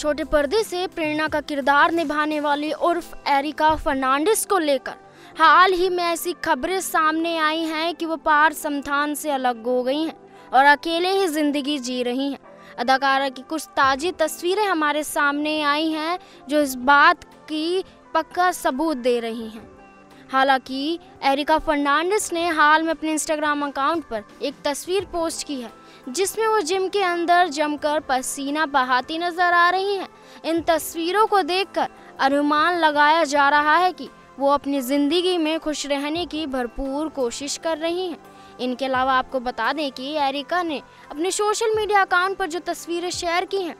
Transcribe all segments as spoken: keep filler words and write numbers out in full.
छोटे पर्दे से प्रेरणा का किरदार निभाने वाली उर्फ एरिका फर्नांडिस को लेकर हाल ही में ऐसी खबरें सामने आई हैं कि वो पार्थ समथान से अलग हो गई हैं और अकेले ही जिंदगी जी रही हैं। अदाकारा की कुछ ताज़ी तस्वीरें हमारे सामने आई हैं जो इस बात की पक्का सबूत दे रही हैं। हालांकि एरिका फर्नांडिस ने हाल में अपने इंस्टाग्राम अकाउंट पर एक तस्वीर पोस्ट की है जिसमें वो जिम के अंदर जमकर पसीना बहाती नजर आ रही हैं। इन तस्वीरों को देखकर अनुमान लगाया जा रहा है कि वो अपनी ज़िंदगी में खुश रहने की भरपूर कोशिश कर रही हैं। इनके अलावा आपको बता दें कि एरिका ने अपने सोशल मीडिया अकाउंट पर जो तस्वीरें शेयर की हैं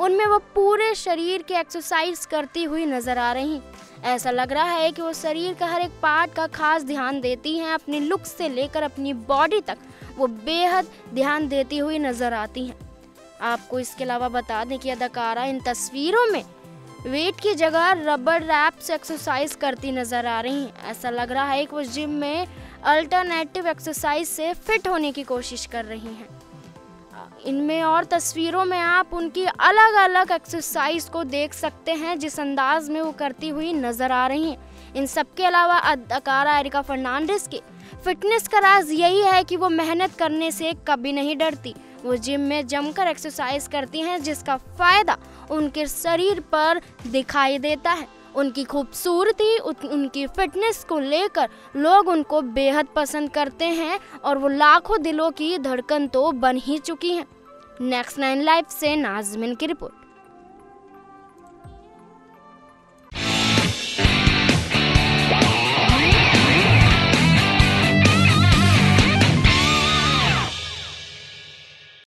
उनमें वो पूरे शरीर की एक्सरसाइज करती हुई नज़र आ रही हैं। ऐसा लग रहा है कि वो शरीर का हर एक पार्ट का खास ध्यान देती हैं। अपने लुक से लेकर अपनी बॉडी तक वो बेहद ध्यान देती हुई नज़र आती हैं। आपको इसके अलावा बता दें कि अदाकारा इन तस्वीरों में वेट की जगह रबर रैप से एक्सरसाइज करती नज़र आ रही हैं। ऐसा लग रहा है कि वो जिम में अल्टरनेटिव एक्सरसाइज से फिट होने की कोशिश कर रही हैं। इनमें और तस्वीरों में आप उनकी अलग अलग एक्सरसाइज को देख सकते हैं जिस अंदाज में वो करती हुई नज़र आ रही हैं। इन सब के अलावा अदाकारा एरिका फर्नांडिस के फिटनेस का राज यही है कि वो मेहनत करने से कभी नहीं डरती। वो जिम में जमकर एक्सरसाइज करती हैं जिसका फ़ायदा उनके शरीर पर दिखाई देता है। उनकी खूबसूरती उनकी फिटनेस को लेकर लोग उनको बेहद पसंद करते हैं और वो लाखों दिलों की धड़कन तो बन ही चुकी हैं। नेक्स्ट नाइन लाइफ से नाज़मिन की रिपोर्ट।